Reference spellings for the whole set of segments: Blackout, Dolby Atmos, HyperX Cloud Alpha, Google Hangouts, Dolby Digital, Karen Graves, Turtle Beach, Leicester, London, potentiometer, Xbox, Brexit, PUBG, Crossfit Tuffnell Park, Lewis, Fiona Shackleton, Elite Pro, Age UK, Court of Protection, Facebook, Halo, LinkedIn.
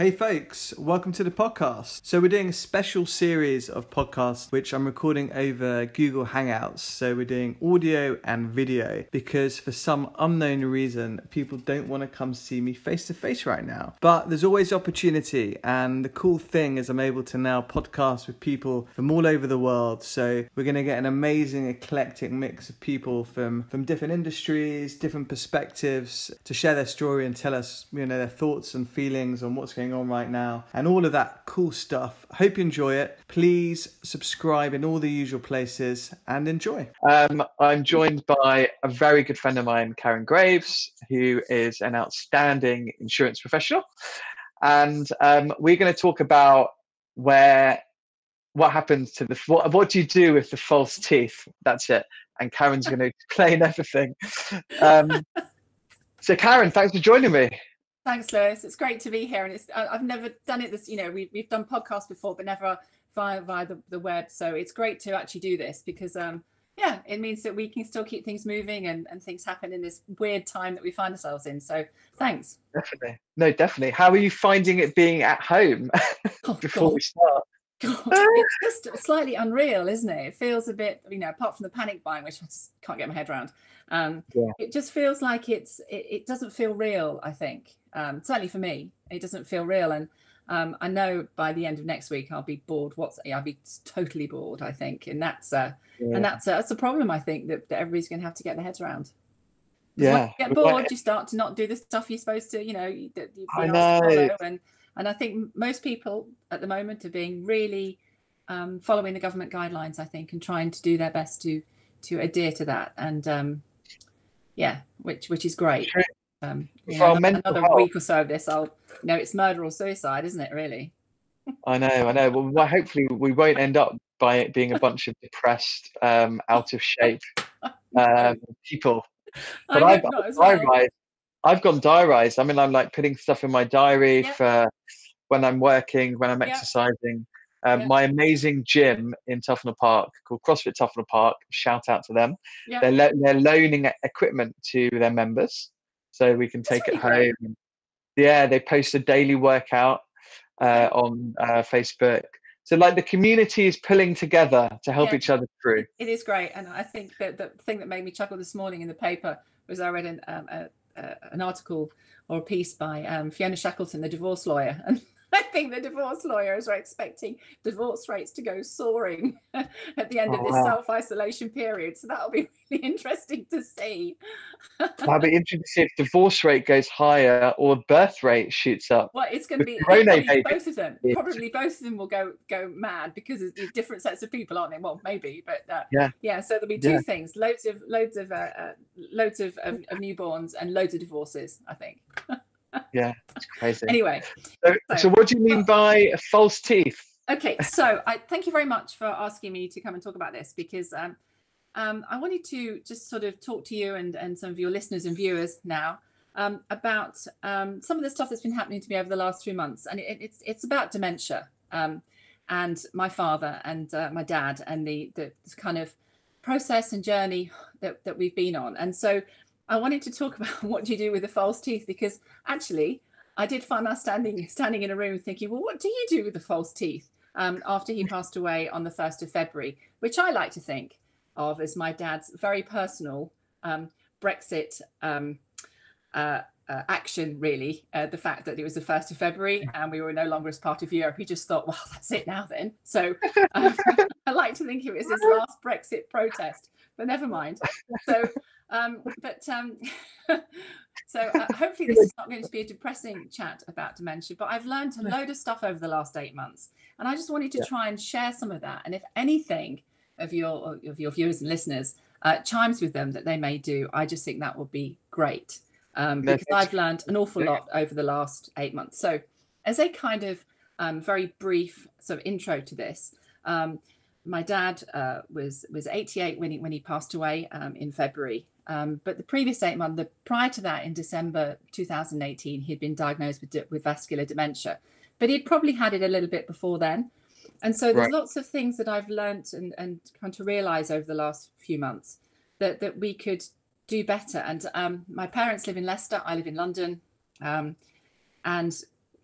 Hey folks, welcome to the podcast. So we're doing a special series of podcasts which I'm recording over Google Hangouts. So we're doing audio and video because for some unknown reason, people don't want to come see me face to face right now. But there's always opportunity, and the cool thing is I'm able to now podcast with people from all over the world. So we're going to get an amazing eclectic mix of people from different industries, different perspectives to share their story and tell us, you know, their thoughts and feelings on what's going on right now and all of that cool stuff. Hope you enjoy it. Please subscribe in all the usual places and enjoy. I'm joined by a very good friend of mine, Karen Graves, who is an outstanding insurance professional, and we're going to talk about what happens to what do you do with the false teeth? That's it. And Karen's going to explain everything. So Karen, thanks for joining me. Thanks, Lewis. It's great to be here, and I've never done it. We've done podcasts before, but never via the web. So it's great to actually do this because, yeah, it means that we can still keep things moving and things happen in this weird time that we find ourselves in. So thanks. Definitely. No, definitely. How are you finding it being at home? Oh, before God. We start? God, it's just slightly unreal, isn't it? It feels a bit, you know, apart from the panic buying, which I just can't get my head around. Yeah. It just feels like it doesn't feel real, I think. Certainly for me, it doesn't feel real. And I know by the end of next week, I'll be bored. I'll be totally bored, I think. And that's a problem, I think, that everybody's going to have to get their heads around. Yeah. When you get bored, you start to not do the stuff you're supposed to, you know, that you've been asked to follow. And I think most people at the moment are being really following the government guidelines, I think, and trying to do their best to adhere to that. And yeah, which is great. Yeah, another week or so of this, it's murder or suicide, isn't it, really? I know. Well, hopefully we won't end up by it being a bunch of depressed, out of shape people. But I've gone diarised. I mean, I'm like putting stuff in my diary for when I'm working, when I'm exercising. My amazing gym in Tuffnell Park called Crossfit Tuffnell Park, shout out to them. Yeah. They're loaning equipment to their members so we can take it home. Great. Yeah, they post a daily workout on Facebook. So like the community is pulling together to help each other through. It is great. And I think that the thing that made me chuckle this morning in the paper was I read an article or a piece by Fiona Shackleton, the divorce lawyer, and I think the divorce lawyers are expecting divorce rates to go soaring at the end of this self-isolation period. So that'll be really interesting to see. I'll be interested to see if divorce rate goes higher or birth rate shoots up. Well, it's going to be both of them. Probably both of them will go mad because of different sets of people, aren't they? Well, maybe, but so there'll be two things: loads of newborns and loads of divorces, I think. Yeah, it's crazy. Anyway, so what do you mean by false teeth? Okay, so I thank you very much for asking me to come and talk about this because I wanted to just sort of talk to you and some of your listeners and viewers now about some of the stuff that's been happening to me over the last 3 months, and it's about dementia and my father and my dad and the kind of process and journey that we've been on, and so. I wanted to talk about what do you do with the false teeth, because actually I did find myself standing in a room thinking, well, what do you do with the false teeth after he passed away on the 1st of February, which I like to think of as my dad's very personal Brexit action, really. The fact that it was the 1st of February and we were no longer as part of Europe, he just thought, well, that's it now then. So I like to think it was his last Brexit protest, but never mind. So. Hopefully this is not going to be a depressing chat about dementia, but I've learned a load of stuff over the last 8 months, and I just wanted to try and share some of that. And if anything of your viewers and listeners chimes with them that they may do, I just think that would be great because I've learned an awful lot over the last 8 months. So as a kind of very brief sort of intro to this, my dad was 88 when he passed away in February. But the previous 8 months, prior to that, in December 2018, he'd been diagnosed with vascular dementia, but he'd probably had it a little bit before then. And so there's lots of things that I've learnt and come to realise over the last few months that we could do better. And my parents live in Leicester, I live in London, and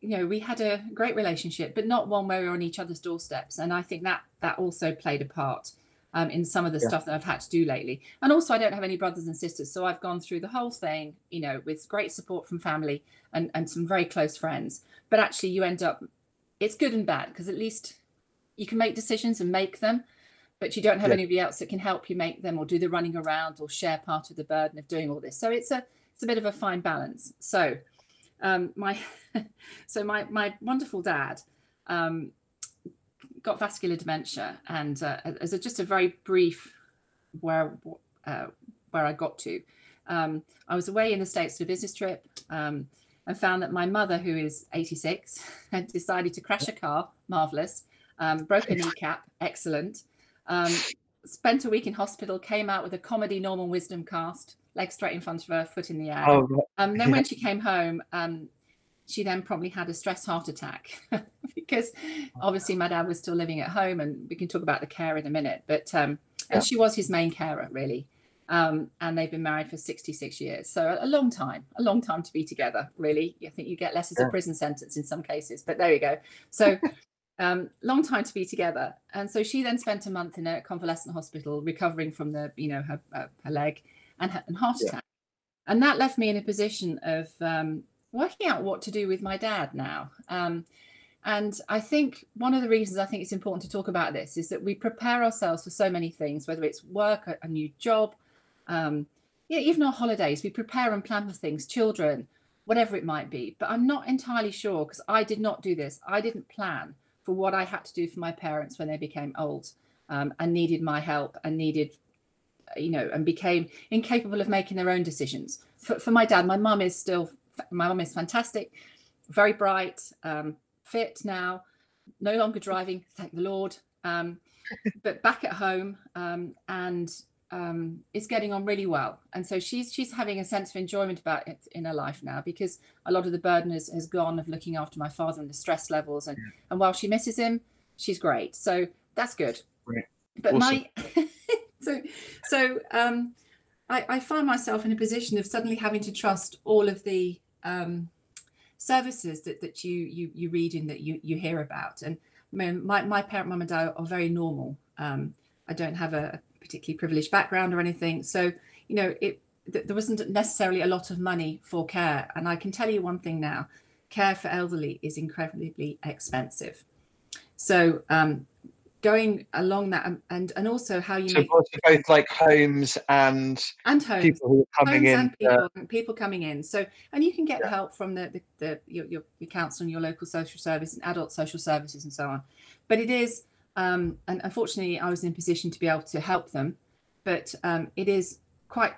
you know, we had a great relationship, but not one where we were on each other's doorsteps. And I think that that also played a part in some of the stuff that I've had to do lately. And also, I don't have any brothers and sisters, so I've gone through the whole thing, you know, with great support from family and some very close friends. But actually, you end up, it's good and bad, because at least you can make decisions and make them, but you don't have anybody else that can help you make them or do the running around or share part of the burden of doing all this. So it's a bit of a fine balance. So my wonderful dad got vascular dementia, and as just a very brief where I got to, I was away in the States for a business trip, and found that my mother, who is 86, had decided to crash a car. Marvelous. Broke a kneecap. Excellent. Spent a week in hospital, came out with a comedy Norman Wisdom cast, leg straight in front of her, foot in the air. Then when she came home, she then probably had a stress heart attack because obviously my dad was still living at home, and we can talk about the care in a minute, but and she was his main carer, really. And they've been married for 66 years. So a long time to be together, really. I think you get less as a prison sentence in some cases, but there you go. So long time to be together. And so she then spent a month in a convalescent hospital recovering from the, you know, her leg and heart attack. And that left me in a position of working out what to do with my dad now. And I think one of the reasons I think it's important to talk about this is that we prepare ourselves for so many things, whether it's work, a new job, even our holidays. We prepare and plan for things, children, whatever it might be. But I'm not entirely sure, because I did not do this. I didn't plan for what I had to do for my parents when they became old and needed my help and needed, you know, and became incapable of making their own decisions. For my dad, my mum is fantastic, very bright, fit now, no longer driving, thank the Lord, but back at home and is getting on really well. And so she's having a sense of enjoyment about it in her life now, because a lot of the burden has gone of looking after my father and the stress levels. And while she misses him, she's great. So that's good. Great. But awesome. I find myself in a position of suddenly having to trust all of the services that you read in, that you hear about. And I mean, my parent, mum and dad, are very normal. I don't have a particularly privileged background or anything. So, you know, there wasn't necessarily a lot of money for care. And I can tell you one thing now, care for elderly is incredibly expensive. So going along that and also how you make both like homes and homes, people who are coming in, people coming in. So, and you can get help from your council and your local social service and adult social services and so on. But it is, and unfortunately I was in a position to be able to help them, but it is quite,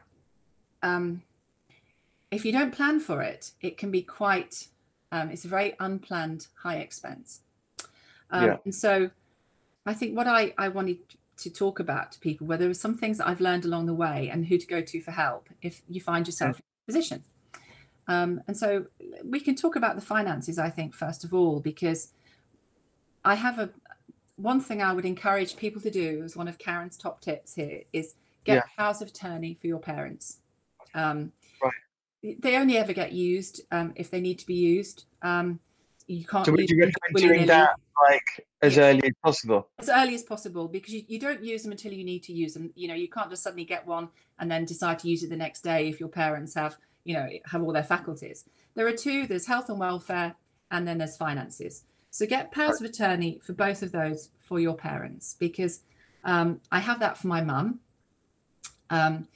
if you don't plan for it, it can be quite, it's a very unplanned high expense. And so I think what I wanted to talk about to people, where there were some things that I've learned along the way and who to go to for help if you find yourself in a position. And so we can talk about the finances, I think, first of all, because I have one thing I would encourage people to do as one of Karen's top tips here is get powers of attorney for your parents. They only ever get used if they need to be used. You can't. So would you recommend doing that like as early as possible? As early as possible, because you don't use them until you need to use them. You know, you can't just suddenly get one and then decide to use it the next day if your parents have all their faculties. There are two. There's health and welfare, and then there's finances. So get powers of attorney for both of those for your parents, because I have that for my mum, but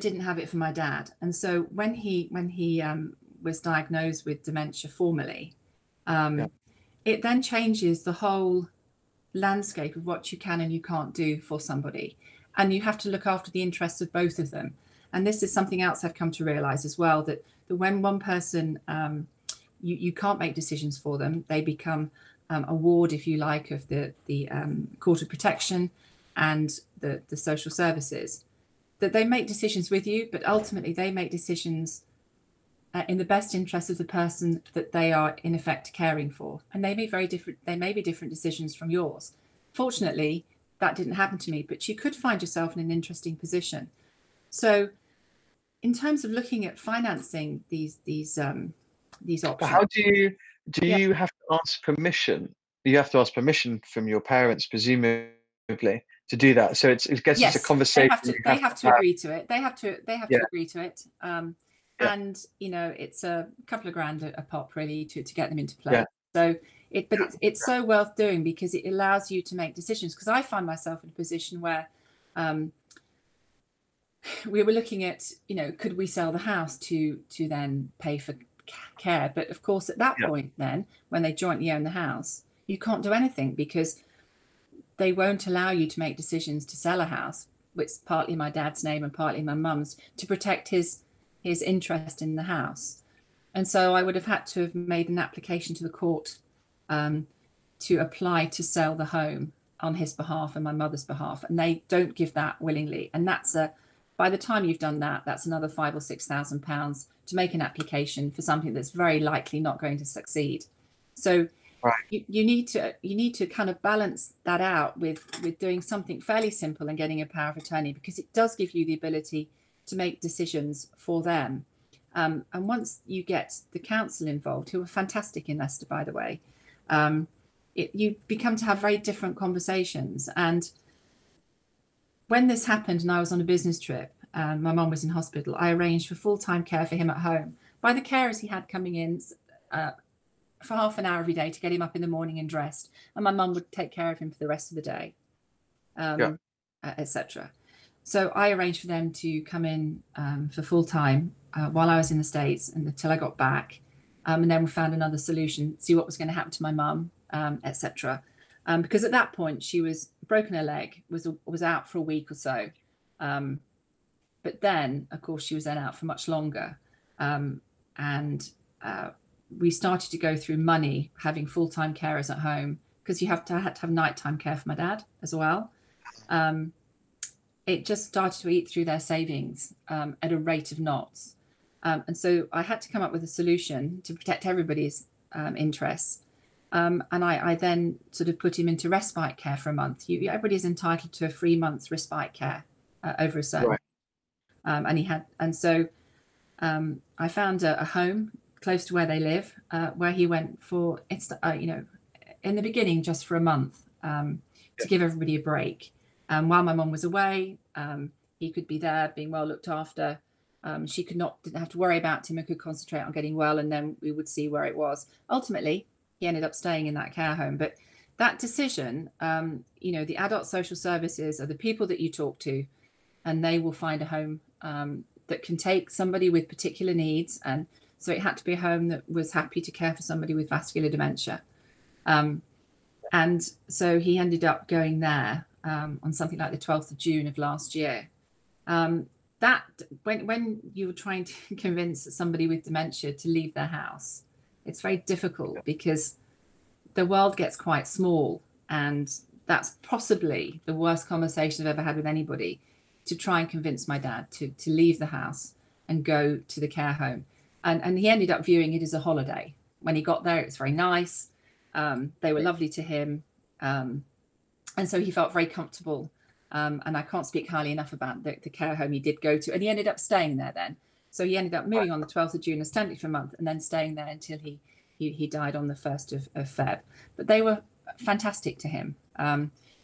didn't have it for my dad. And so when he was diagnosed with dementia formally, it then changes the whole landscape of what you can and you can't do for somebody, and you have to look after the interests of both of them. And this is something else I've come to realize as well, that when one person, you can't make decisions for them, they become a ward, if you like, of the court of protection and the social services, that they make decisions with you, but ultimately they make decisions in the best interest of the person that they are in effect caring for. And they may be different decisions from yours. Fortunately, that didn't happen to me, but you could find yourself in an interesting position. So in terms of looking at financing these options. How do you Do yeah. you have to ask permission? You have to ask permission from your parents, presumably, to do that. So it's, it gets yes. it's a conversation. They have to agree to it. They have yeah. to agree to it. Yeah. And you know, it's a couple of grand a pop really to get them into play. Yeah. So it, but it's so worth doing because it allows you to make decisions. Because I find myself in a position where we were looking at, you know, could we sell the house to then pay for care? But of course, at that yeah. point, then when they jointly own the house, you can't do anything because they won't allow you to make decisions to sell a house, which is partly my dad's name and partly my mum's, to protect his interest in the house. And so I would have had to have made an application to the court to apply to sell the home on his behalf and my mother's behalf. And they don't give that willingly. And that's by the time you've done that, that's another £5,000 or £6,000 to make an application for something that's very likely not going to succeed. So right. you need to kind of balance that out with doing something fairly simple and getting a power of attorney, because it does give you the ability to make decisions for them. And once you get the council involved, who are fantastic in Leicester, by the way, you become to have very different conversations. And when this happened and I was on a business trip, my mum was in hospital, I arranged for full-time care for him at home by the carers he had coming in for half an hour every day to get him up in the morning and dressed. And my mum would take care of him for the rest of the day, etc. So I arranged for them to come in for full time while I was in the States and until I got back. And then we found another solution, see what was going to happen to my mum, etc. Because at that point she was broken her leg, was out for a week or so. But then, of course, she was then out for much longer. And we started to go through money, having full time carers at home, because you had to have nighttime care for my dad as well. It just started to eat through their savings at a rate of knots. And so I had to come up with a solution to protect everybody's interests. And I then sort of put him into respite care for a month. Everybody's entitled to a 3 months respite care over a certain. Right. And so I found a home close to where they live, where he went for, in the beginning, just for a month to give everybody a break. While my mum was away, he could be there being well looked after. She didn't have to worry about him and could concentrate on getting well. And then we would see where it was. Ultimately, he ended up staying in that care home. But that decision, the adult social services are the people that you talk to, and they will find a home that can take somebody with particular needs. And so it had to be a home that was happy to care for somebody with vascular dementia. And so he ended up going there. On something like the 12th of June of last year. That when you were trying to convince somebody with dementia to leave their house, it's very difficult because the world gets quite small, and that's possibly the worst conversation I've ever had with anybody, to try and convince my dad to leave the house and go to the care home. And he ended up viewing it as a holiday. When he got there, it was very nice. They were lovely to him. And so he felt very comfortable. And I can't speak highly enough about the care home he did go to. And he ended up staying there then. So he ended up moving on the 12th of June, ostensibly for a month, and then staying there until he died on the 1st of Feb. But they were fantastic to him.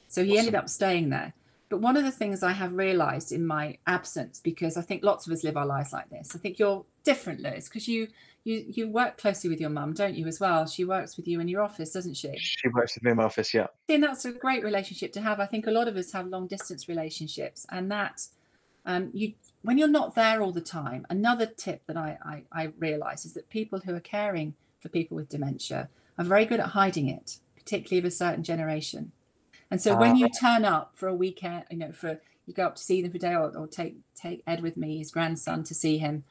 So he ended up staying there. But one of the things I have realized in my absence, because I think lots of us live our lives like this. I think you're different, Lewis, because you work closely with your mum, don't you, as well? She works with you in your office, doesn't she? She works with me in my office, yeah. And that's a great relationship to have. I think a lot of us have long distance relationships, and that when you're not there all the time, another tip that I realise is that people who are caring for people with dementia are very good at hiding it, particularly of a certain generation. And so when you turn up for a weekend, you go up to see them for a day, or take Ed with me, his grandson, to see him.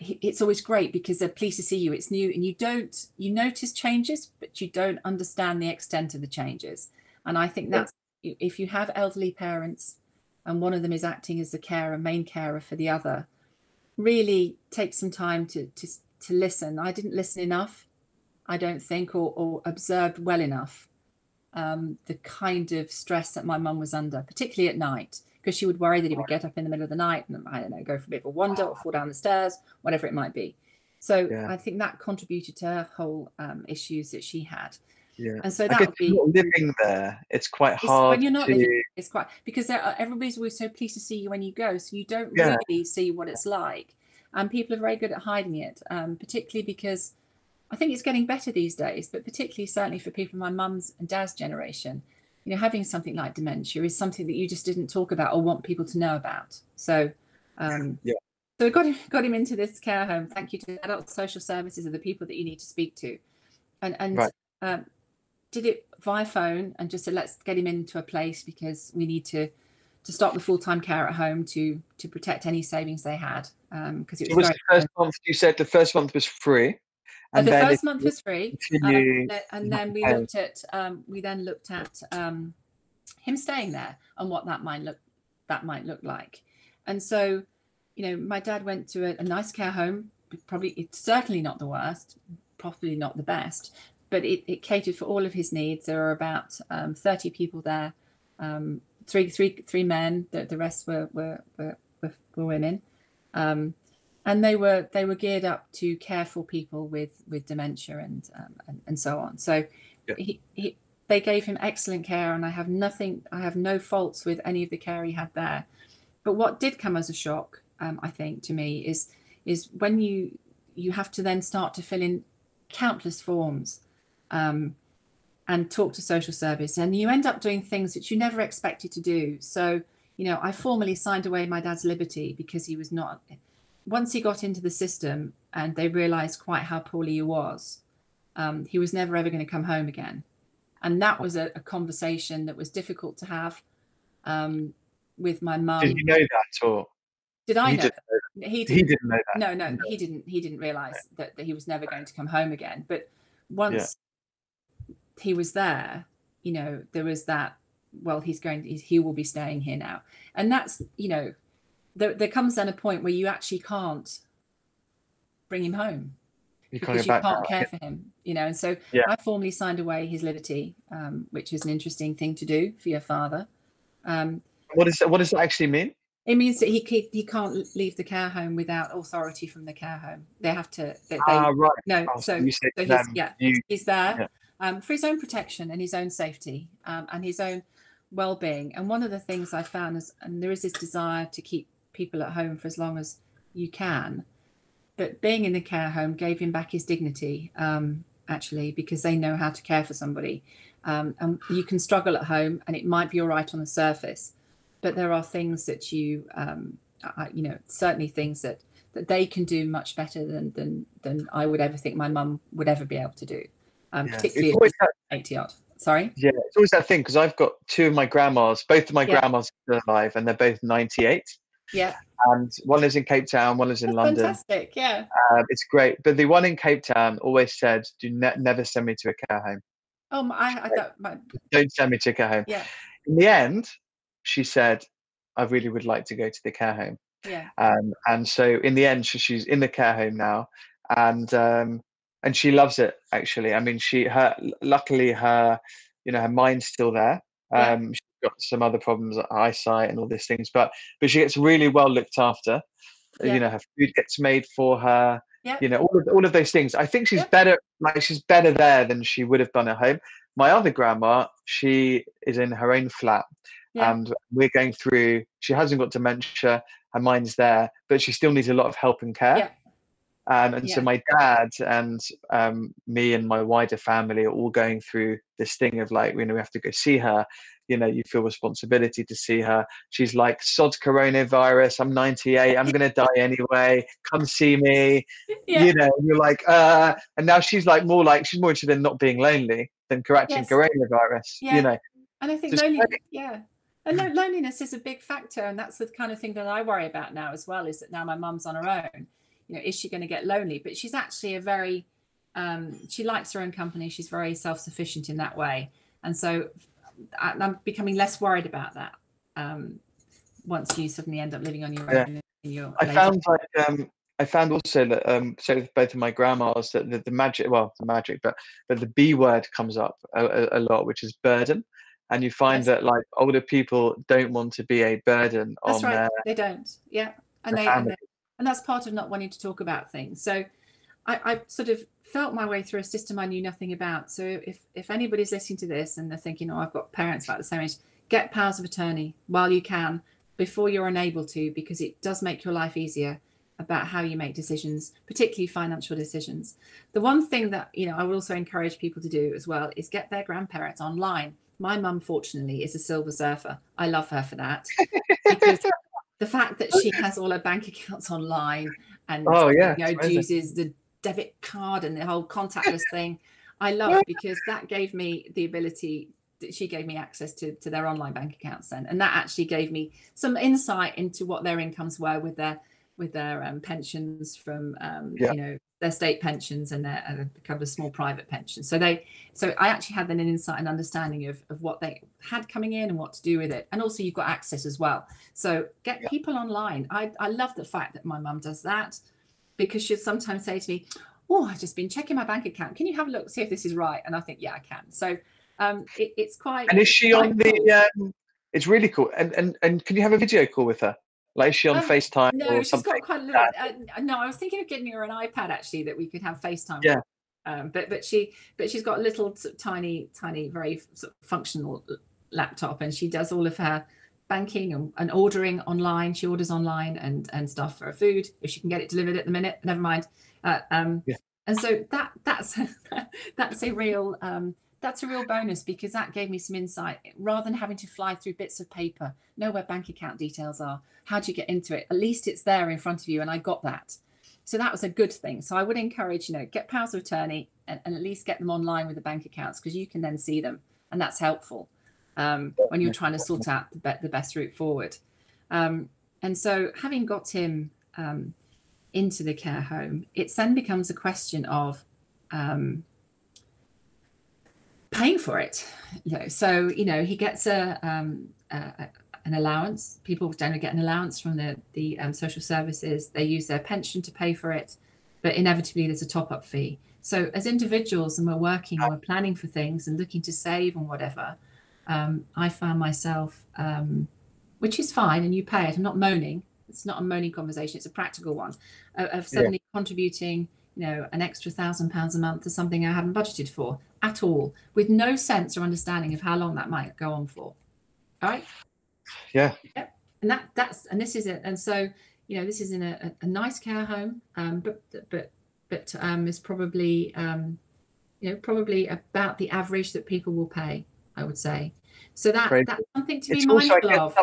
It's always great because they're pleased to see you. It's new, and you notice changes, but you don't understand the extent of the changes. And I think that's, if you have elderly parents and one of them is acting as the carer, main carer for the other, really take some time to listen. I didn't listen enough, I don't think, or observed well enough the kind of stress that my mum was under, particularly at night, because she would worry that he would get up in the middle of the night and, I don't know, go for a bit of a wander or fall down the stairs, whatever it might be. So yeah. I think that contributed to her whole issues that she had. Yeah. And so that would be living there. It's quite hard. When you're not living, it's quite, because everybody's always so pleased to see you when you go. So you don't yeah. really see what it's like. And people are very good at hiding it, particularly because I think it's getting better these days, but particularly certainly for people my mum's and dad's generation, you know, having something like dementia is something that you just didn't talk about or want people to know about. So, yeah. So we got him into this care home. Thank you to the adult social services and the people that you need to speak to. And right. Did it via phone and just said, let's get him into a place because we need to stop the full-time care at home to protect any savings they had. Because it was the first month, you said the first month was free. And the first month was free. And then we looked at, him staying there and what that might look like. And so, you know, my dad went to a nice care home, probably, it's certainly not the worst, probably not the best, but it catered for all of his needs. There were about 30 people there, three men, the rest were women. And they were geared up to care for people with dementia and so on. So yeah. They gave him excellent care, and I have no faults with any of the care he had there. But what did come as a shock, I think, to me is when you have to then start to fill in countless forms and talk to social service, and you end up doing things that you never expected to do. So, you know, I formally signed away my dad's liberty because he was not. Once he got into the system and they realized quite how poorly he was, he was never ever going to come home again. And that was a conversation that was difficult to have with my mum. Did you know that, or did I know that? He didn't know that. No, he didn't realize that he was never going to come home again. But once yeah. he was there, you know, there was that, well, he will be staying here now. And that's, you know, there comes then a point where you actually can't bring him home because you can't care for him, you know. And so yeah. I formally signed away his liberty, which is an interesting thing to do for your father. What does that actually mean? It means that he can't leave the care home without authority from the care home. They have to. Right. No. Oh, so he's there for his own protection and his own safety and his own well-being. And one of the things I found is, and there is this desire to keep people at home for as long as you can, but being in the care home gave him back his dignity, actually, because they know how to care for somebody, and you can struggle at home and it might be all right on the surface, but there are things that you you know, certainly things that they can do much better than I would ever think my mum would ever be able to do, particularly at 80 odd. Sorry. Yeah, it's always that thing, because I've got two of my grandmas, both of my yeah. grandmas are alive, and they're both 98. Yeah. And one lives in Cape Town, one lives in London. Fantastic, yeah. It's great. But the one in Cape Town always said, never send me to a care home. Oh, don't send me to a care home. Yeah. In the end, she said, I really would like to go to the care home. Yeah. And so in the end, she's in the care home now, and she loves it, actually. I mean, luckily you know, her mind's still there. Yeah. She's got some other problems, eyesight and all these things, but she gets really well looked after. Yeah. You know, her food gets made for her. Yeah. You know, all of those things. I think she's yeah. better. Like, she's better there than she would have done at home. My other grandma, she is in her own flat, yeah. and we're going through. She hasn't got dementia. Her mind's there, but she still needs a lot of help and care. Yeah. And yeah. so my dad and me and my wider family are all going through this thing of, like, you know, we have to go see her. You know, you feel responsibility to see her. She's like, sod coronavirus, I'm 98, I'm going to die anyway. Come see me. Yeah. You know, you're like, and now she's like, she's more interested in not being lonely than correcting yes. coronavirus, yeah. you know. And I think loneliness is a big factor. And that's the kind of thing that I worry about now as well, is that now my mum's on her own. You know, is she going to get lonely? But she's actually she likes her own company. She's very self-sufficient in that way. And so I'm becoming less worried about that once you suddenly end up living on your own. Yeah. I found also that, so with both of my grandmas, that the B word comes up a lot, which is burden. And you find yes. that, like, older people don't want to be a burden That's on right. their They don't. Yeah. And that's part of not wanting to talk about things. So I sort of felt my way through a system I knew nothing about. So if anybody's listening to this and they're thinking, oh, I've got parents about the same age, get powers of attorney while you can, before you're unable to, because it does make your life easier about how you make decisions, particularly financial decisions. The one thing that, you know, I would also encourage people to do as well is get their grandparents online. My mum, fortunately, is a silver surfer. I love her for that. Because the fact that she has all her bank accounts online and you know, uses the debit card and the whole contactless thing, I love, because that gave me the ability, she gave me access to their online bank accounts then, and that actually gave me some insight into what their incomes were with their pensions from you know, their state pensions and their a couple of small private pensions. So I actually had then an insight and understanding of what they had coming in and what to do with it. And also you've got access as well. So get people online. I love the fact that my mum does that, because she'll sometimes say to me, oh, I've just been checking my bank account. Can you have a look, see if this is right? And I think, yeah, I can. So it's quite. And is she on the? It's really cool. And can you have a video call with her? Like, is she on FaceTime? No, or she's something? Got quite a little. No, I was thinking of getting her an iPad actually, that we could have FaceTime. Yeah. With. But she's got a little tiny, very sort of functional laptop, and she does all of her banking and ordering online. She orders online and stuff for her food if she can get it delivered at the minute. Never mind. And so that's a real. That's a real bonus, because that gave me some insight rather than having to fly through bits of paper, know where bank account details are, how do you get into it? At least it's there in front of you, and I got that. So that was a good thing. So I would encourage, you know, get powers of attorney and at least get them online with the bank accounts, because you can then see them, and that's helpful when you're trying to sort out the best route forward. And so having got him into the care home, it then becomes a question of paying for it, you know. So, you know, he gets an allowance. People generally get an allowance from the social services. They use their pension to pay for it, but inevitably there's a top-up fee. So as individuals, and we're working and we're planning for things and looking to save and whatever, I found myself, which is fine, and you pay it. I'm not moaning. It's not a moaning conversation. It's a practical one of suddenly contributing, you know, an extra £1,000 a month to something I hadn't budgeted for at all, with no sense or understanding of how long that might go on for. All right. Yeah. Yep. And this is it. And so, you know, this is in a nice care home, but is probably, you know, probably about the average that people will pay, I would say. So that's something to be mindful of.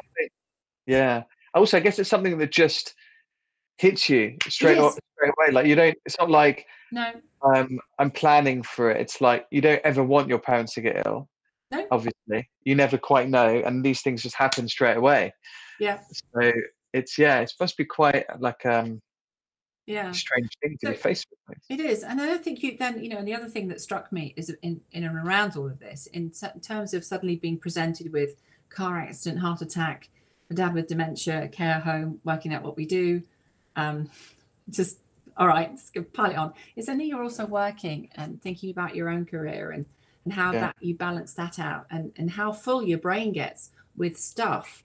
Yeah. Also, I guess it's something that just hits you straight away. Like, you don't, it's not like, no, I'm planning for it. It's like, you don't ever want your parents to get ill. No. Obviously, you never quite know, and these things just happen straight away. Yeah. So it's it must be quite like strange thing to be faced with. It is, and I don't think you then, you know. And the other thing that struck me is in and around all of this, in terms of suddenly being presented with car accident, heart attack, a dad with dementia, a care home, working out what we do, just. All right, let's pile it on. It's only you're also working and thinking about your own career and how that you balance that out and how full your brain gets with stuff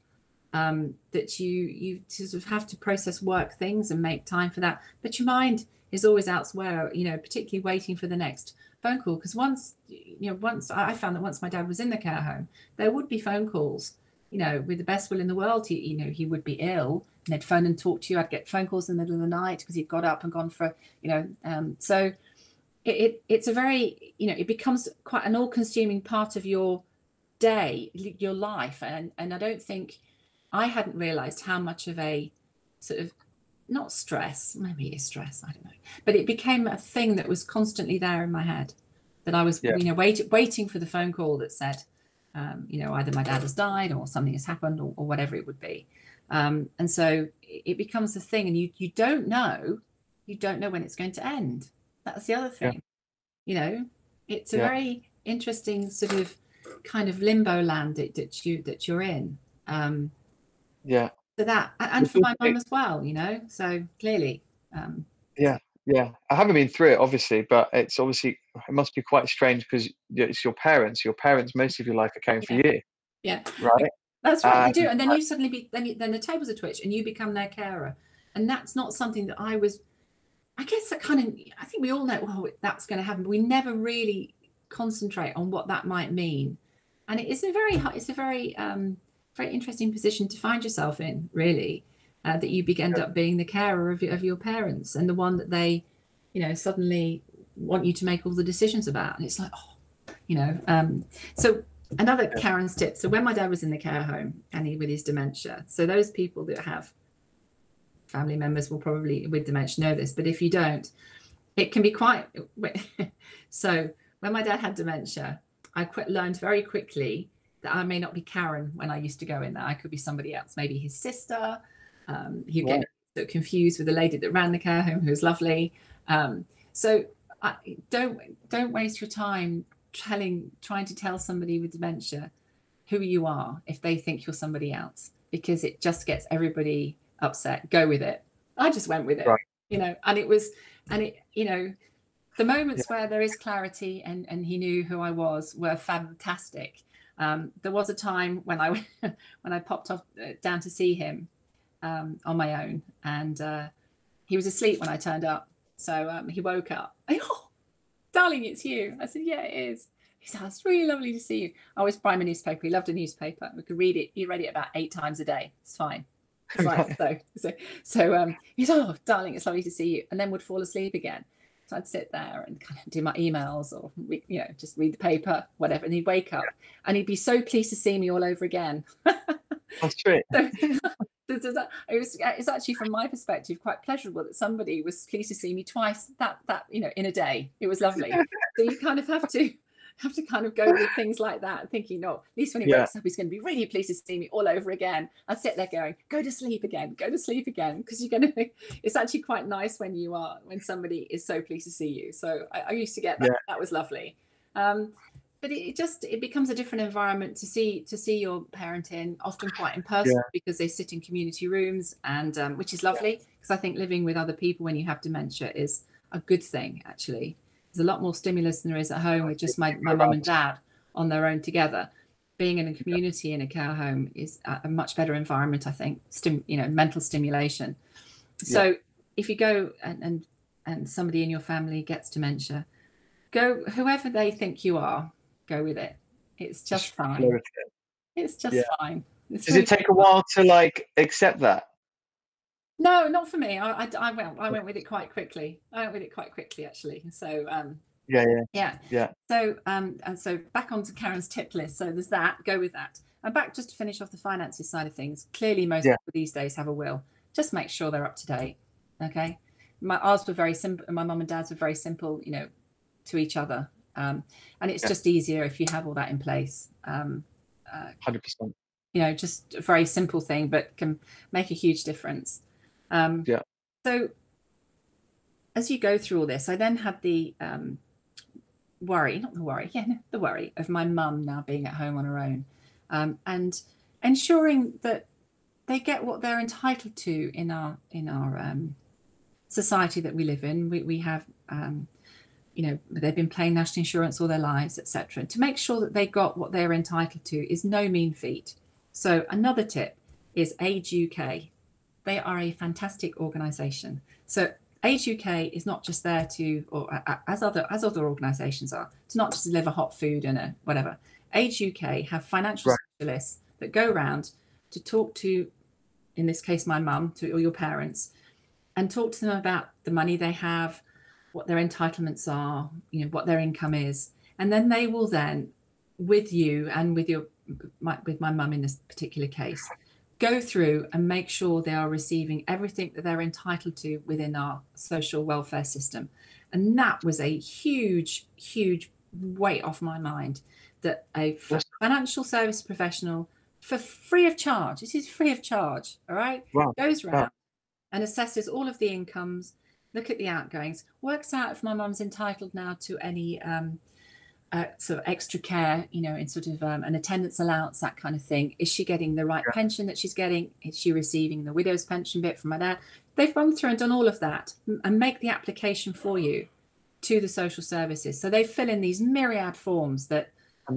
that you sort of have to process work things and make time for that. But your mind is always elsewhere, you know, particularly waiting for the next phone call. Because I found that once my dad was in the care home, there would be phone calls, you know, with the best will in the world. He would be ill. And they'd phone and talk to you. I'd get phone calls in the middle of the night because he'd got up and gone for, you know. So it's a very, you know, it becomes quite an all-consuming part of your day, your life. And I don't think I hadn't realised how much of a sort of, not stress, maybe it's stress, I don't know. But it became a thing that was constantly there in my head, that I was, you know, waiting for the phone call that said, you know, either my dad has died or something has happened or whatever it would be. And so it becomes a thing, and you don't know when it's going to end. That's the other thing, you know. It's a very interesting sort of kind of limbo land that you're in. So that, and for my mum as well, you know. So clearly. I haven't been through it obviously, but it's obviously it must be quite strange because it's your parents. Your parents most of your life are caring for you. Yeah. Right. That's right, they do. And then you suddenly, then the tables are twitched and you become their carer. And that's not something that I was I guess I kind of, I think we all know, well, that's going to happen, but we never really concentrate on what that might mean. And it is a very, it's a very, very interesting position to find yourself in, really, that you end up being the carer of your parents, and the one that they, you know, suddenly want you to make all the decisions about. And it's like, oh, you know. So another Karen's tip. So when my dad was in the care home and he with his dementia, so those people that have family members will probably with dementia know this, but if you don't, it can be quite. So when my dad had dementia, I learned very quickly that I may not be Karen when I used to go in there. I could be somebody else, maybe his sister. He would get confused with the lady that ran the care home, who was lovely. So don't waste your time trying to tell somebody with dementia who you are if they think you're somebody else, because it just gets everybody upset. Go with it. I just went with it, right. You know, and it was, and it, you know, the moments where there is clarity and he knew who I was were fantastic. There was a time when I popped off down to see him on my own, and he was asleep when I turned up. So he woke up. Oh, darling, it's you. I said, yeah, it is. He said, it's really lovely to see you. I always buy him a newspaper. He loved a newspaper. We could read it. He read it about 8 times a day. It's fine. It's right. So he said, oh, darling, it's lovely to see you. And then would fall asleep again. So I'd sit there and kind of do my emails or, you know, just read the paper, whatever. And he'd wake up and he'd be so pleased to see me all over again. That's true. It's actually, from my perspective, quite pleasurable that somebody was pleased to see me twice that you know, in a day. It was lovely. So you kind of have to kind of go with things like that, thinking, no, at least when he wakes up, he's going to be really pleased to see me all over again. I sit there going, go to sleep again, because you're going to. It's actually quite nice when somebody is so pleased to see you. So I used to get that. Yeah. That was lovely. But it becomes a different environment to see your parent in, often quite impersonal, because they sit in community rooms, and which is lovely, because I think living with other people when you have dementia is a good thing, actually. There's a lot more stimulus than there is at home with just my mum and dad on their own together. Being in a community in a care home is a much better environment, I think, mental stimulation. So if you go and somebody in your family gets dementia, go whoever they think you are. Go with it. It's just fine. It's just fine. Does it take a while to like accept that? No, not for me. I went with it quite quickly. Actually. So So back onto Karen's tip list. So there's that. Go with that. And back just to finish off the finances side of things. Clearly, most people these days have a will. Just make sure they're up to date. Okay. Ours were very simple. My mum and dad's were very simple. You know, to each other. And it's just easier if you have all that in place. 100%. You know, just a very simple thing, but can make a huge difference. So as you go through all this, I then had the worry of my mum now being at home on her own, and ensuring that they get what they're entitled to in our society that we live in. We have. You know, they've been paying national insurance all their lives, etc. To make sure that they got what they're entitled to is no mean feat. So another tip is Age UK. They are a fantastic organisation. So Age UK is not just there to, or as other organisations are, to not just deliver hot food and a whatever. Age UK have financial specialists that go around to talk to, in this case, my mum, to or your parents, and talk to them about the money they have, what their entitlements are, you know, what their income is, and then they will then, with you and with my mum in this particular case, go through and make sure they are receiving everything that they're entitled to within our social welfare system. And that was a huge, huge weight off my mind, that a financial service professional, for free of charge, this is free of charge, all right, goes round and assesses all of the incomes, look at the outgoings, works out if my mum's entitled now to any sort of extra care, you know, in sort of an attendance allowance, that kind of thing. Is she getting the right pension that she's getting? Is she receiving the widow's pension bit from my dad? They've gone through and done all of that and make the application for you to the social services. So they fill in these myriad forms that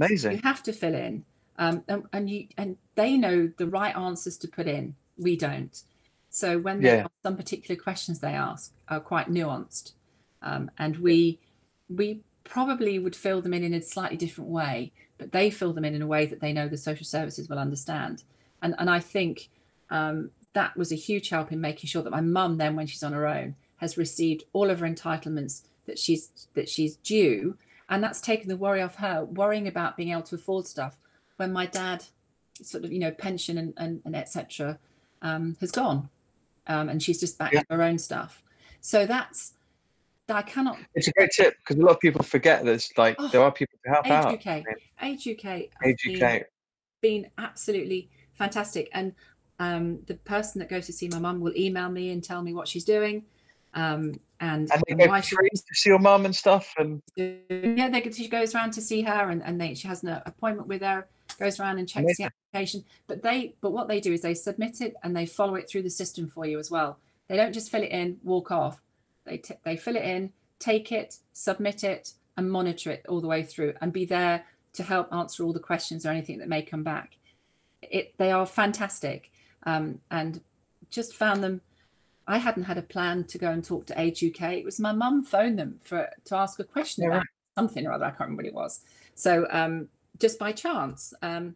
you have to fill in, and they know the right answers to put in. We don't. So when they ask, some particular questions they ask are quite nuanced, and we probably would fill them in a slightly different way, but they fill them in a way that they know the social services will understand. And I think that was a huge help in making sure that my mum then, when she's on her own, has received all of her entitlements that she's due, and that's taken the worry off her worrying about being able to afford stuff when my dad sort of, you know, pension and etc. Has gone, and she's just back to her own stuff. So it's a great tip, because a lot of people forget there's like there are people to help out. Age UK been absolutely fantastic, and the person that goes to see my mum will email me and tell me what she's doing. And they go to see your mum and stuff, and she goes around to see her, and she has an appointment with her, goes around and checks the application. But what they do is they submit it and they follow it through the system for you as well. They don't just fill it in, walk off. They fill it in, take it, submit it, and monitor it all the way through, and be there to help answer all the questions or anything that may come back. They are fantastic, and just found them. I hadn't had a plan to go and talk to Age UK. It was my mum phoned them to ask a question about something or other. I can't remember what it was. So just by chance. And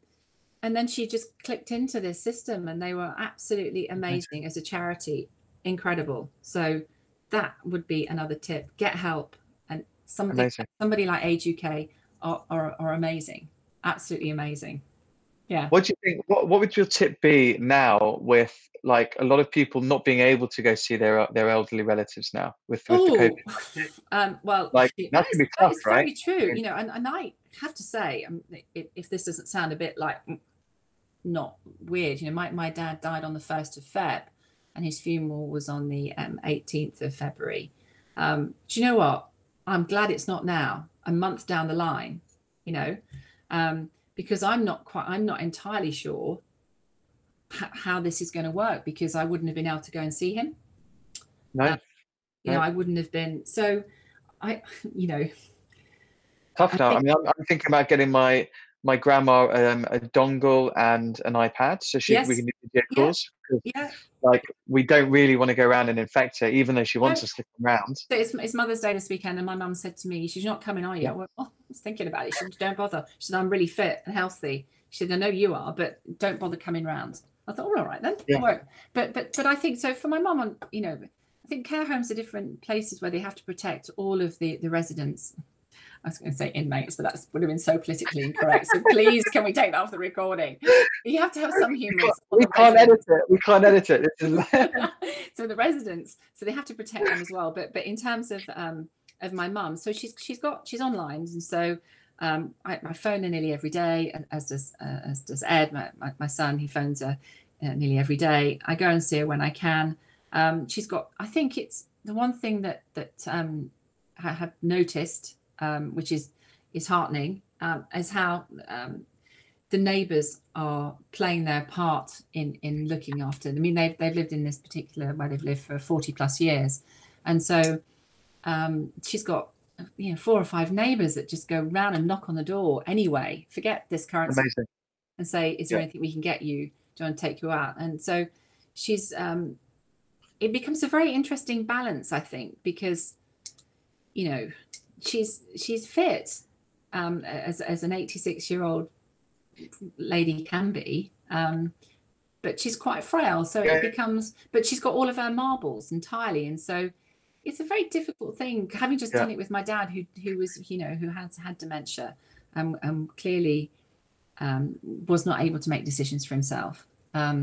then she just clicked into this system, and they were absolutely amazing as a charity. Incredible. So that would be another tip. Get help. And somebody like Age UK are amazing. Absolutely amazing. Yeah. What do you think? What would your tip be now with like a lot of people not being able to go see their elderly relatives now with the COVID? Well, like that can be tough, right? That's very true. You know, and I have to say, if this doesn't sound a bit like not weird, you know, my dad died on the 1st of Feb, and his funeral was on the 18th of February. Do you know what? I'm glad it's not now, a month down the line. You know. Because I'm not entirely sure how this is going to work, because I wouldn't have been able to go and see him. No. You know, I wouldn't have been. So you know. Tough now. I'm thinking about getting my grandma a dongle and an iPad, so we can do video calls. Yeah. Like, we don't really want to go around and infect her, even though she wants us to come around. So it's Mother's Day this weekend, and my mum said to me, "She's not coming, are you?" I went, "Oh, I was thinking about it." She said, "Don't bother." She said, "I'm really fit and healthy." She said, "I know you are, but don't bother coming round." I thought, "All right then." Yeah. Work. But I think so for my mum, you know, I think care homes are different places where they have to protect all of the residents. I was going to say inmates, but that would have been so politically incorrect. So please, can we take that off the recording? You have to have some humour. We can't edit it. We can't edit it. So the residents, so they have to protect them as well. But in terms of my mum, so she's online, and so I phone her nearly every day, and as does Ed, my son. He phones her nearly every day. I go and see her when I can. She's got. I think it's the one thing that I have noticed. Which is heartening, as how the neighbours are playing their part in looking after. I mean, they've lived in this particular where they've lived for 40 plus years, and so she's got, you know, 4 or 5 neighbours that just go round and knock on the door anyway. Forget this current situation, and say, "Is there anything we can get you? Do you want to take you out?" And so she's. It becomes a very interesting balance, I think, because, you know. She's fit, as an 86-year-old lady can be, but she's quite frail. So it becomes, but she's got all of her marbles entirely, and so it's a very difficult thing. Having just done it with my dad, who was, you know, who has had dementia, and clearly was not able to make decisions for himself. So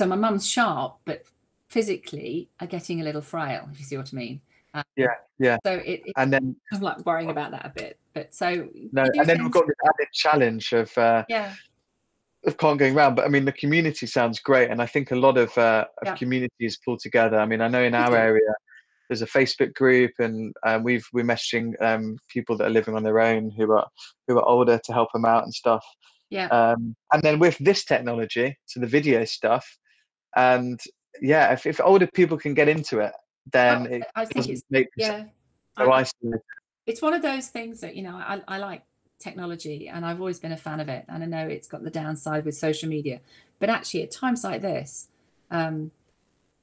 my mum's sharp, but physically are getting a little frail, if you see what I mean. So and then I'm like worrying about that a bit, but so no, and then we've got this added challenge of can't going around. But I mean, the community sounds great, and I think a lot of communities pull together. I mean, I know in our area there's a Facebook group, and we're messaging people that are living on their own who are older to help them out and stuff. And then with this technology, so the video stuff, and if older people can get into it. Then I think it's one of those things that, you know, I like technology, and I've always been a fan of it, and I know it's got the downside with social media, but actually at times like this,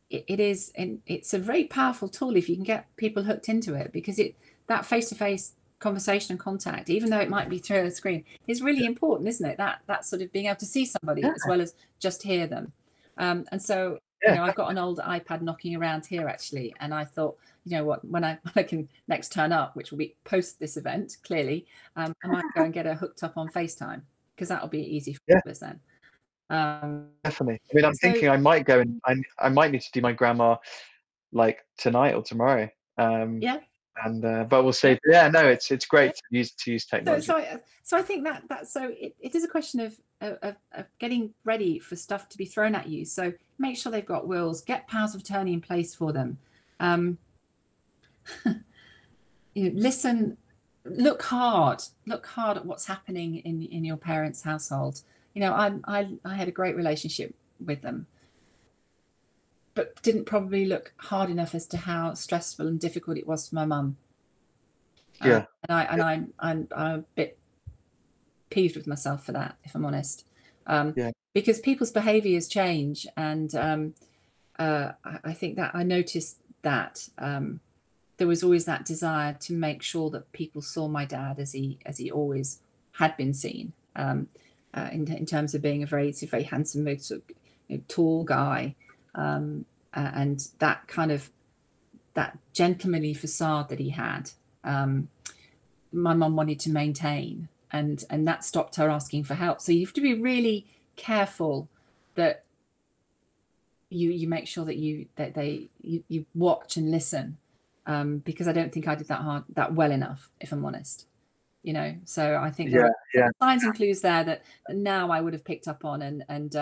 it's a very powerful tool if you can get people hooked into it, because that face-to-face conversation and contact, even though it might be through a screen, is really important, isn't it? That sort of being able to see somebody as well as just hear them. And so, you know, I've got an old iPad knocking around here actually, and I thought, you know what, when I can next turn up, which will be post this event, clearly, I might go and get her hooked up on FaceTime, because that'll be easy for us then. Definitely. I mean, I'm thinking I might go and I might need to do my grandma like tonight or tomorrow. And but we'll see. But yeah, no, it's great to use technology. So I think that it is a question of getting ready for stuff to be thrown at you. So make sure they've got wills, get powers of attorney in place for them. You know, listen, look hard at what's happening in your parents' household. You know, I had a great relationship with them, but didn't probably look hard enough as to how stressful and difficult it was for my mum. I'm a bit peeved with myself for that, if I'm honest, because people's behaviours change, and I think that I noticed that there was always that desire to make sure that people saw my dad as he always had been seen, in terms of being a very handsome, sort of, you know, tall guy, and that kind of that gentlemanly facade that he had, my mum wanted to maintain, and that stopped her asking for help. So you have to be really careful that you make sure that you watch and listen, because I don't think I did that well enough, if I'm honest. You know, so I think there are signs and clues there that now I would have picked up on, and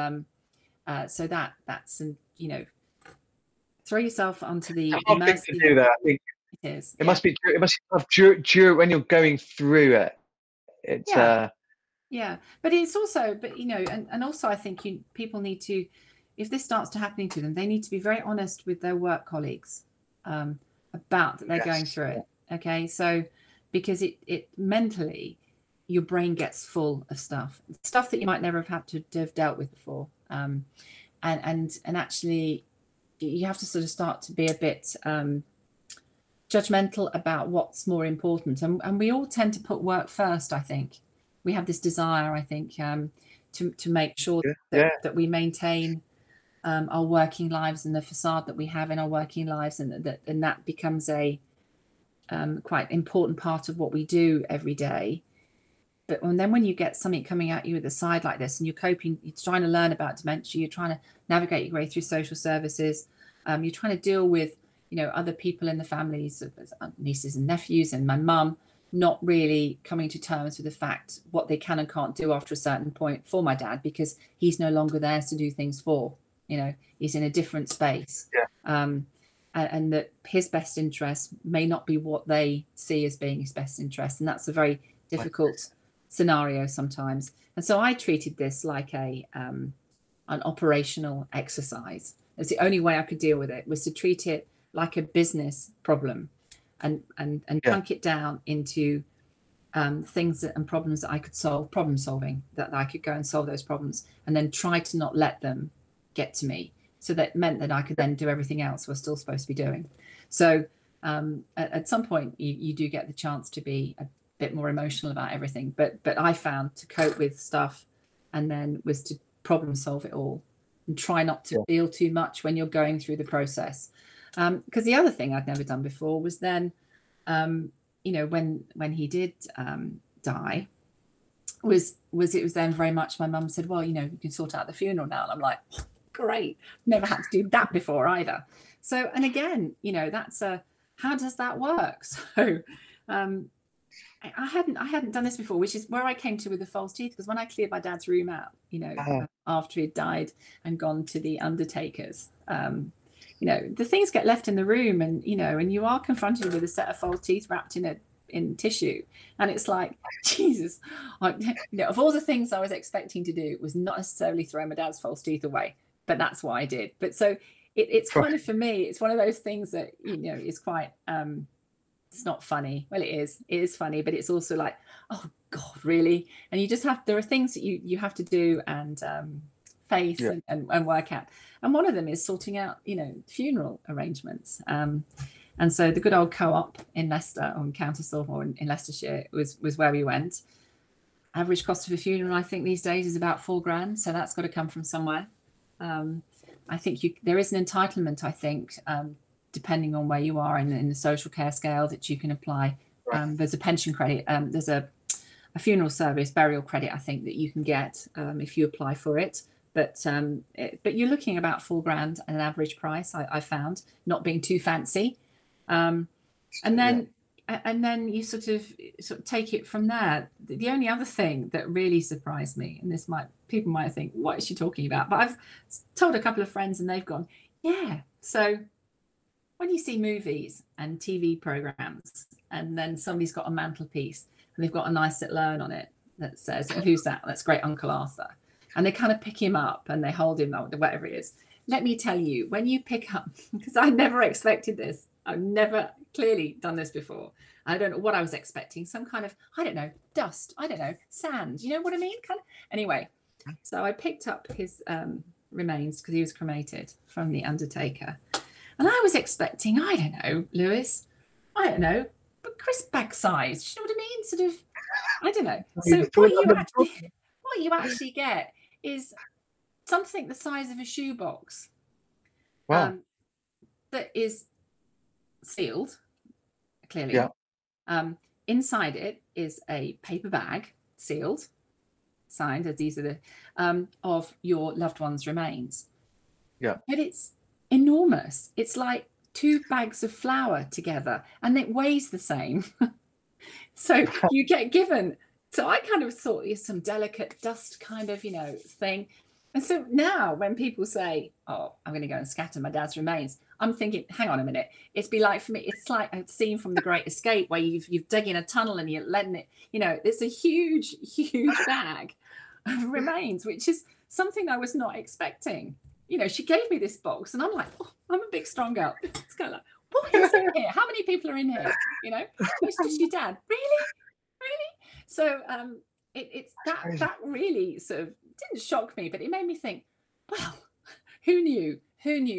so that's, you know, throw yourself onto the. It's a hard thing to do that. I think it is. It must be. It must have during when you're going through it. It's but it's also, but you know, and also I think people need to, if this starts to happening to them, they need to be very honest with their work colleagues about that they're going through it. Okay, so. Because it mentally, your brain gets full of stuff that you might never have had to have dealt with before, and actually, you have to sort of start to be a bit judgmental about what's more important. And we all tend to put work first. I think we have this desire. I think to make sure that we maintain our working lives and the facade that we have in our working lives, and that becomes a quite important part of what we do every day. But when you get something coming at you at the side like this, and you're coping, you're trying to learn about dementia, you're trying to navigate your way through social services, you're trying to deal with, you know, other people in the families, nieces and nephews, and my mum not really coming to terms with the fact what they can and can't do after a certain point for my dad, because he's no longer there to do things for, you know, he's in a different space. And that his best interest may not be what they see as being his best interest. And that's a very difficult scenario sometimes. And so I treated this like an operational exercise. That's the only way I could deal with it, was to treat it like a business problem and chunk it down into things and problems that I could solve, problem solving, that I could go and solve those problems, and then try to not let them get to me. So that meant that I could then do everything else we're still supposed to be doing. So at some point, you do get the chance to be a bit more emotional about everything. But I found to cope with stuff, and then was to problem solve it all, and try not to feel too much when you're going through the process. Because the other thing I'd never done before was then, you know, when he did die, was it was then very much my mum said, well, you know, you can sort out the funeral now. And I'm like, great, never had to do that before either. So, and again, you know, that's how does that work? So I hadn't done this before, which is where I came to with the false teeth, because when I cleared my dad's room out, you know, after he died and gone to the undertakers, you know, the things get left in the room, and you know, and you are confronted with a set of false teeth wrapped in tissue, and it's like, Jesus, you know, of all the things I was expecting to do, was not necessarily throw my dad's false teeth away, but that's what I did. But so it's kind of, for me, it's one of those things that, you know, is quite it's not funny. Well, it is funny, but it's also like, oh God, really? And you just have, there are things that you have to do and face and work out. And one of them is sorting out, you know, funeral arrangements. And so the good old Co-op in Leicester, or in County Silvermoor in Leicestershire, was where we went. Average cost of a funeral, I think, these days is about £4,000. So that's got to come from somewhere. I think there is an entitlement, I think, depending on where you are in the social care scale, that you can apply. There's a pension credit. There's a funeral service burial credit, I think, that you can get if you apply for it. But you're looking about £4,000 at an average price, I found, not being too fancy. And then you sort of take it from there. The only other thing that really surprised me, and this people might think, what is she talking about? But I've told a couple of friends and they've gone, yeah. So when you see movies and TV programs, and then somebody's got a mantelpiece and they've got a nice little urn on it that says, who's that? That's Great Uncle Arthur. And they kind of pick him up and they hold him, whatever it is. Let me tell you, when you pick up, because I never expected this. I've never clearly done this before. I don't know what I was expecting. Some kind of, I don't know, dust. I don't know, sand. You know what I mean? Kind of. Anyway, so I picked up his remains, because he was cremated, from the undertaker. And I was expecting, I don't know, Lewis, I don't know, but crisp bag size. Do you know what I mean? Sort of, I don't know. So what you actually get is something the size of a shoebox. Wow. That is sealed, clearly. Yeah. Inside it is a paper bag, sealed, signed, as these are the of your loved one's remains. Yeah. But it's enormous. It's like two bags of flour together, and it weighs the same. So you get given. So I kind of thought it's some delicate dust kind of, you know, thing. And so now when people say, oh, I'm going to go and scatter my dad's remains, I'm thinking, hang on a minute. It's like a scene from The Great Escape, where you've dug in a tunnel and you're letting it, you know, it's a huge, huge bag of remains, which is something I was not expecting. You know, she gave me this box and I'm like, oh, I'm a big strong girl. It's kind of like, what is in here? How many people are in here? You know, who's just your dad? Really? Really? So it's that really sort of didn't shock me, but it made me think, well, who knew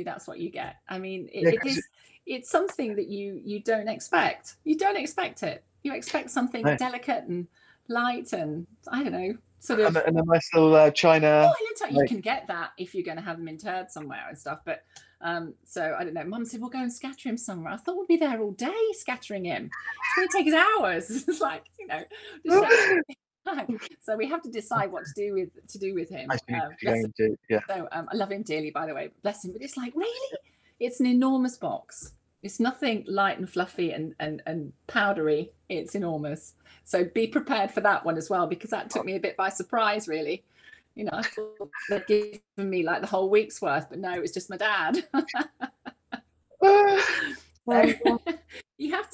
that's what you get? I mean, it's something that you don't expect. You don't expect it. You expect something delicate and light and, I don't know, sort of. And a nice little china. Oh, you can get that if you're going to have them interred somewhere and stuff. But so I don't know. Mum said, we'll go and scatter him somewhere. I thought we'd be there all day scattering him. It's going to take us hours. It's like, you know. So we have to decide what to do with him. I love him dearly, by the way, bless him, but it's like, really, it's an enormous box. It's nothing light and fluffy and powdery. It's enormous. So be prepared for that one as well, because that took me a bit by surprise, really. You know, I thought they'd given me like the whole week's worth, but no, it was just my dad.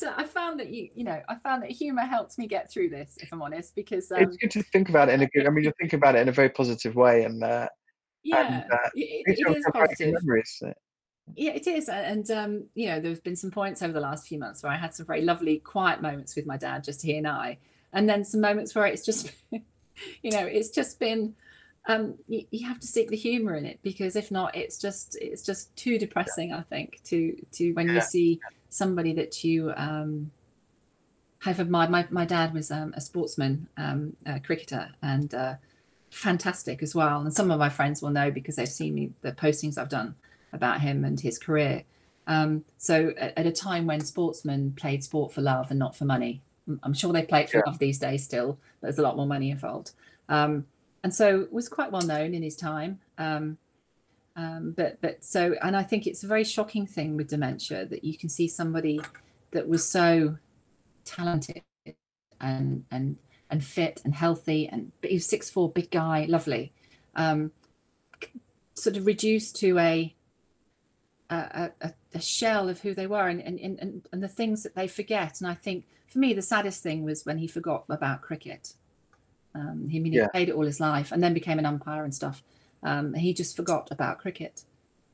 So, I found that humor helps me get through this, if I'm honest, because it's good to think about it in a good, I mean, you're thinking about it in a very positive way, and it is positive memories. Yeah, it is. And you know, there's been some points over the last few months where I had some very lovely quiet moments with my dad, just he and I, and then some moments where it's just you know, it's just been you have to seek the humor in it, because if not, it's just too depressing, I think, to when you see somebody that you have admired. My dad was a sportsman, a cricketer, and fantastic as well. And some of my friends will know, because they've seen me, the postings I've done about him and his career. So at a time when sportsmen played sport for love and not for money, I'm sure they play it for love these days still, but there's a lot more money involved. And so was quite well known in his time. And I think it's a very shocking thing with dementia, that you can see somebody that was so talented and fit and healthy, and he was 6'4", big guy, lovely, sort of reduced to a shell of who they were, and the things that they forget. And I think for me, the saddest thing was when he forgot about cricket. He played it all his life and then became an umpire and stuff. He just forgot about cricket,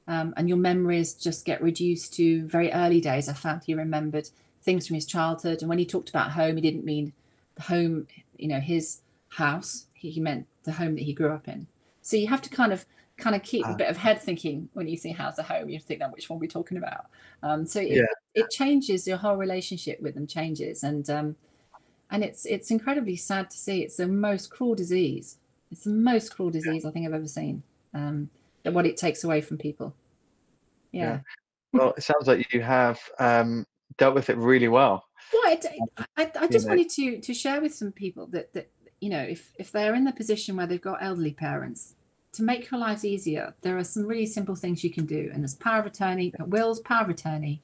and your memories just get reduced to very early days. I found he remembered things from his childhood, and when he talked about home, he didn't mean the home, you know, his house. He meant the home that he grew up in. So you have to kind of kind of keep a bit of head thinking when you see how's a home. You think, now which one are we talking about? So it changes, your whole relationship with them changes, and it's incredibly sad to see. It's the most cruel disease. It's the most cruel disease I think I've ever seen. What it takes away from people. Yeah. Well, it sounds like you have dealt with it really well. Well, I just wanted to share with some people that you know, if they're in the position where they've got elderly parents, to make your lives easier, there are some really simple things you can do. And there's power of attorney, wills, power of attorney.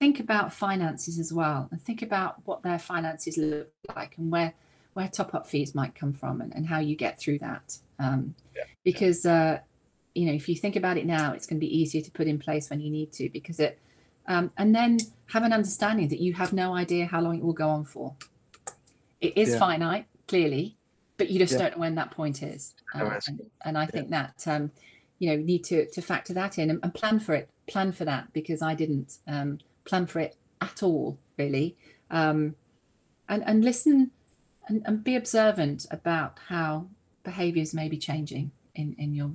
Think about finances as well, and think about what their finances look like and where top-up fees might come from and how you get through that. Because, you know, if you think about it now, it's going to be easier to put in place when you need to, because it, and then have an understanding that you have no idea how long it will go on for. It is finite, clearly, but you just don't know when that point is. And I think that, you know, need to factor that in and plan for it, plan for that, because I didn't plan for it at all, really. And listen and be observant about how behaviours may be changing in your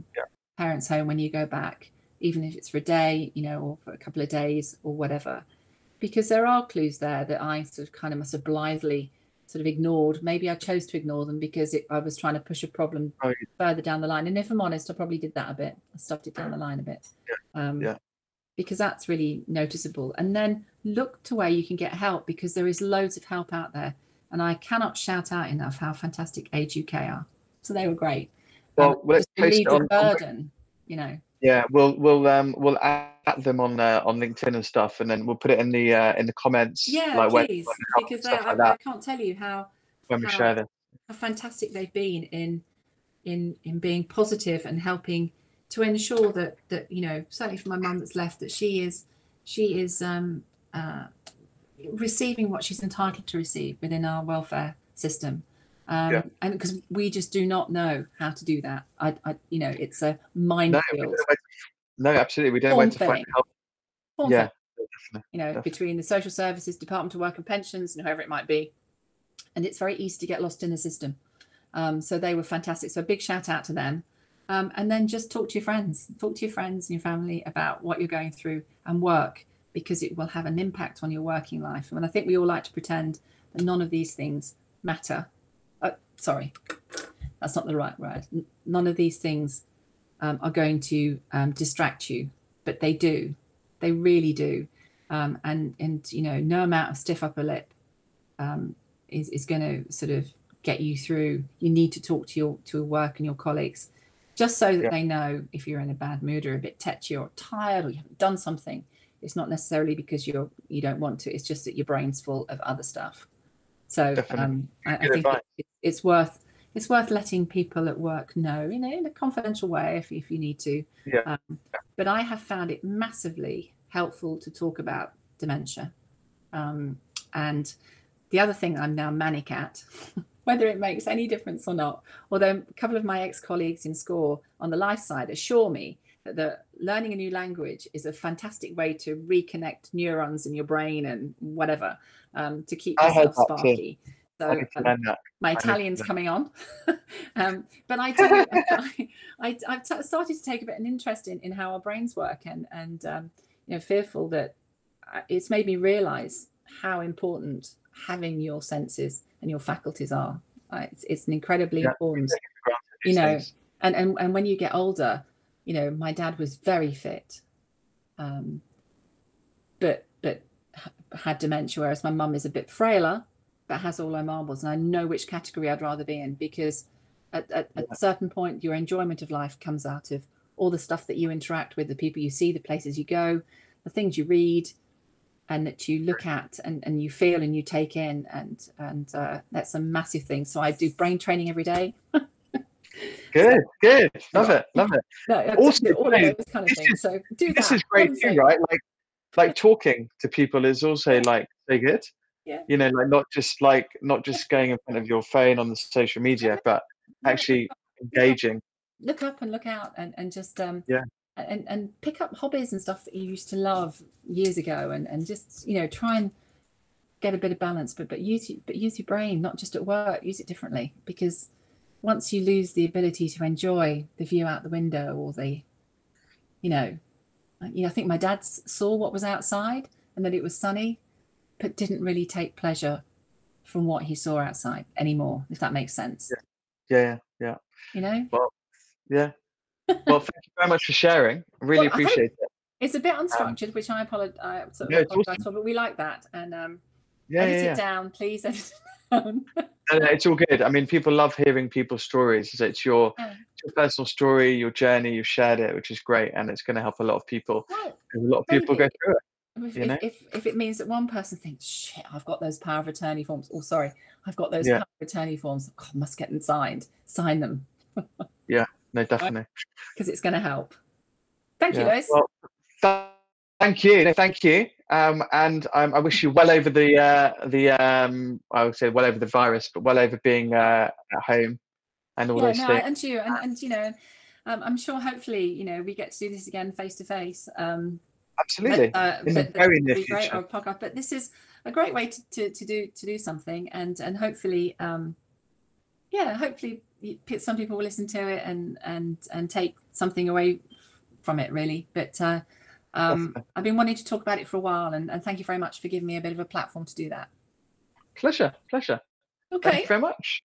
parents' home when you go back, even if it's for a day, you know, or for a couple of days or whatever, because there are clues there that I sort of kind of must have blithely sort of ignored. Maybe I chose to ignore them because I was trying to push a problem further down the line. And if I'm honest, I probably did that a bit. I stuffed it down the line a bit, because that's really noticeable. And then look to where you can get help, because there is loads of help out there. And I cannot shout out enough how fantastic Age UK are. So they were great. Well, let's post it on burden, you know. Yeah, we'll add them on LinkedIn and stuff, and then we'll put it in the comments. Yeah, like, please, because I can't tell you how fantastic they've been in being positive and helping to ensure that you know, certainly for my mum that's left, that she is receiving what she's entitled to receive within our welfare system. And because we just do not know how to do that. I you know, it's a minefield. No, absolutely. We don't know where to find help. Yeah, definitely, you know, definitely. Between the social services, Department of Work and Pensions, and whoever it might be. And it's very easy to get lost in the system. So they were fantastic. So a big shout out to them. And then just talk to your friends and your family about what you're going through, and work, because it will have an impact on your working life. And I think we all like to pretend that none of these things matter. Sorry, that's not the right word. None of these things are going to distract you, but they do. They really do. And you know, no amount of stiff upper lip is going to sort of get you through. You need to talk to your work and your colleagues, just so that they know if you're in a bad mood or a bit tetchy or tired or you haven't done something. It's not necessarily because you don't want to. It's just that your brain's full of other stuff. So I think it's worth letting people at work know, you know, in a confidential way if you need to. But I have found it massively helpful to talk about dementia. And the other thing I'm now manic at, whether it makes any difference or not, although a couple of my ex-colleagues in SCORE on the life side assure me that learning a new language is a fantastic way to reconnect neurons in your brain and whatever, to keep yourself sparky. So my Italian's coming on. But I do. I've started to take a bit an interest in how our brains work, and you know, fearful that it's made me realise how important having your senses and your faculties are. It's an incredibly important, you know, and when you get older. You know, my dad was very fit, but had dementia, whereas my mum is a bit frailer, but has all her marbles. And I know which category I'd rather be in, because at a certain point, your enjoyment of life comes out of all the stuff that you interact with, the people you see, the places you go, the things you read, and that you look at and you feel and you take in. And that's a massive thing. So I do brain training every day. Good. Love it. No, also, all of those kind of things. So do this is great too, right? Like talking to people is also like very good. Yeah. You know, not just going in front of your phone on the social media, but actually engaging. Look up and look out, and just and pick up hobbies and stuff that you used to love years ago, and just, you know, try and get a bit of balance, but use your brain, not just at work. Use it differently, because once you lose the ability to enjoy the view out the window or the, I think my dad saw what was outside and that it was sunny, but didn't really take pleasure from what he saw outside anymore, if that makes sense. Yeah. Well, thank you very much for sharing. Really appreciate it. It's a bit unstructured, which I apologize for, but we like that. And edit it down, please. Edit it down. No, it's all good. I mean, people love hearing people's stories. It's your personal story, your journey. You've shared it, which is great, and it's going to help a lot of people. Right. A lot of people go through it. If it means that one person thinks, shit, I've got those power of attorney forms. Oh, sorry, I've got those power of attorney forms. God, I must get them signed. Sign them. No, definitely. Because it's going to help. Thank you, Lewis. Well, thank you. No, thank you. And I wish you well over I would say well over the virus, but well over being at home and all those things. And you, and I'm sure hopefully, we get to do this again face to face. Absolutely. But this is a great way to do something, and hopefully, hopefully some people will listen to it and take something away from it, really. But I've been wanting to talk about it for a while, and thank you very much for giving me a bit of a platform to do that. Pleasure. Okay. Thank you very much.